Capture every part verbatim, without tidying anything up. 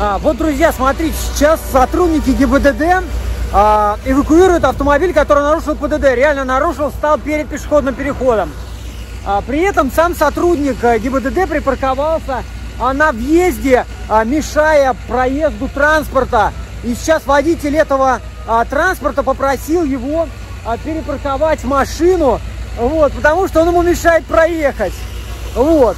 А, вот, друзья, смотрите, сейчас сотрудники ГИБДД а, эвакуируют автомобиль, который нарушил ПДД. Реально нарушил, встал перед пешеходным переходом. А, при этом сам сотрудник ГИБДД припарковался а, на въезде, а, мешая проезду транспорта. И сейчас водитель этого а, транспорта попросил его а, перепарковать машину, вот, потому что он ему мешает проехать. Вот.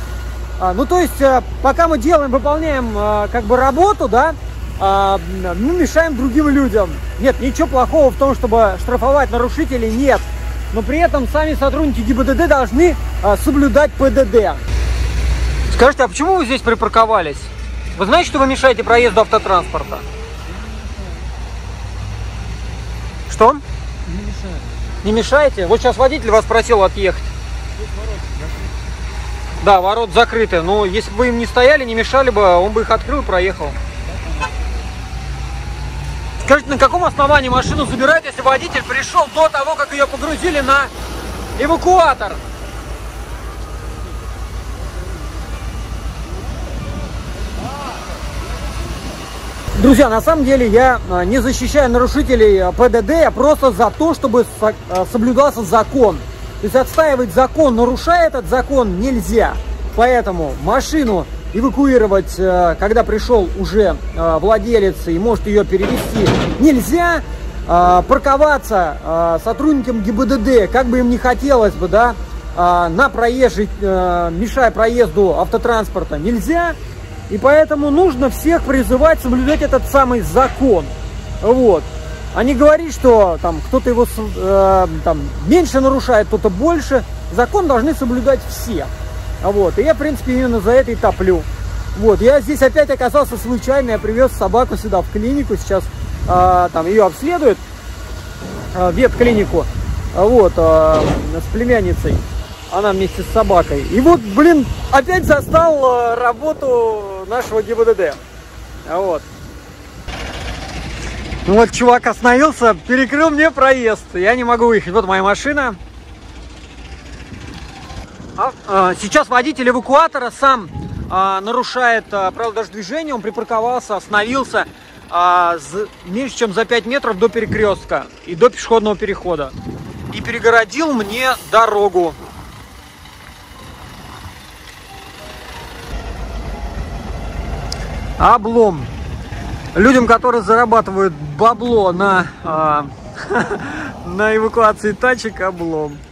Ну, то есть, пока мы делаем, выполняем, как бы, работу, да, мы мешаем другим людям. Нет, ничего плохого в том, чтобы штрафовать нарушителей, нет. Но при этом сами сотрудники ГИБДД должны соблюдать ПДД. Скажите, а почему вы здесь припарковались? Вы знаете, что вы мешаете проезду автотранспорта? Что? Не мешаете. Не мешаете? Вот сейчас водитель вас просил отъехать. Да, ворот закрыты, но если бы им не стояли, не мешали бы, он бы их открыл и проехал. Скажите, на каком основании машину забирают, если водитель пришел до того, как ее погрузили на эвакуатор? Друзья, на самом деле я не защищаю нарушителей ПДД, я просто за то, чтобы соблюдался закон. То есть отстаивать закон, нарушая этот закон, нельзя. Поэтому машину эвакуировать, когда пришел уже владелец и может ее перевезти, нельзя. Парковаться сотрудникам ГИБДД, как бы им не хотелось бы, да, на проезжей, мешая проезду автотранспорта, нельзя. И поэтому нужно всех призывать соблюдать этот самый закон. Вот. А не говорить, что там кто-то его э, там, меньше нарушает, кто-то больше. Закон должны соблюдать все. Вот. И я, в принципе, именно за это и топлю. Вот. Я здесь опять оказался случайно. Я привез собаку сюда, в клинику. Сейчас э, там ее обследуют. Э, ветклинику. Вот. Э, с племянницей. Она вместе с собакой. И вот, блин, опять застал э, работу нашего ГИБДД. Вот. Ну вот чувак остановился, перекрыл мне проезд. Я не могу выехать. Вот моя машина. А, а, сейчас водитель эвакуатора сам а, нарушает а, правила дорожного движения. Он припарковался, остановился а, за, меньше, чем за пять метров до перекрестка и до пешеходного перехода. И перегородил мне дорогу. Облом. Людям, которые зарабатывают бабло на, э, на эвакуации тачек, облом.